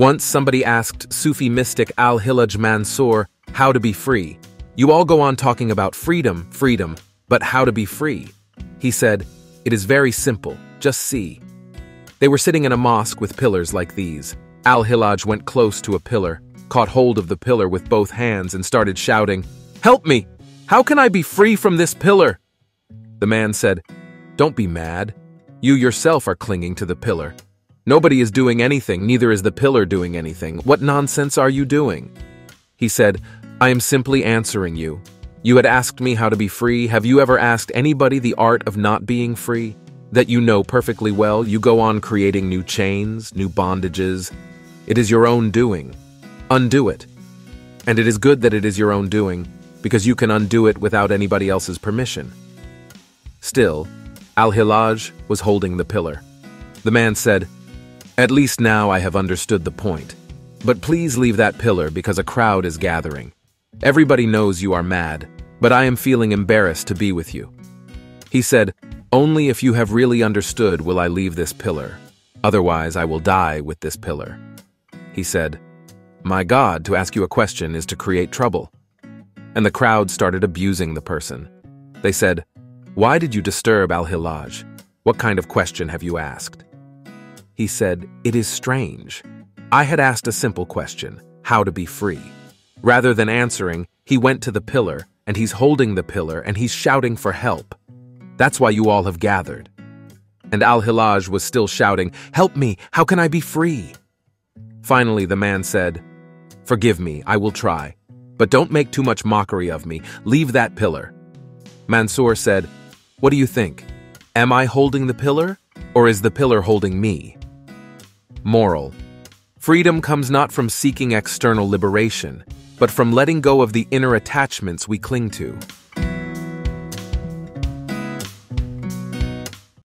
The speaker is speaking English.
Once somebody asked Sufi mystic Al-Hallaj Mansoor how to be free. You all go on talking about freedom, freedom, but how to be free. He said, it is very simple, just see. They were sitting in a mosque with pillars like these. Al-Hallaj went close to a pillar, caught hold of the pillar with both hands and started shouting, "Help me! How can I be free from this pillar?" The man said, "Don't be mad. You yourself are clinging to the pillar. Nobody is doing anything, neither is the pillar doing anything. What nonsense are you doing?" He said, "I am simply answering you. You had asked me how to be free. Have you ever asked anybody the art of not being free? That you know perfectly well, you go on creating new chains, new bondages. It is your own doing. Undo it. And it is good that it is your own doing, because you can undo it without anybody else's permission." Still, Al-Hallaj was holding the pillar. The man said, "At least now I have understood the point. But please leave that pillar because a crowd is gathering. Everybody knows you are mad, but I am feeling embarrassed to be with you." He said, "Only if you have really understood will I leave this pillar. Otherwise I will die with this pillar." He said, "My God, to ask you a question is to create trouble." And the crowd started abusing the person. They said, "Why did you disturb Al-Hallaj? What kind of question have you asked?" He said, "It is strange. I had asked a simple question, how to be free. Rather than answering, he went to the pillar, and he's holding the pillar, and he's shouting for help. That's why you all have gathered." And Al-Hallaj was still shouting, "Help me, how can I be free?" Finally, the man said, "Forgive me, I will try. But don't make too much mockery of me. Leave that pillar." Mansoor said, "What do you think? Am I holding the pillar, or is the pillar holding me?" Moral: freedom comes not from seeking external liberation, but from letting go of the inner attachments we cling to.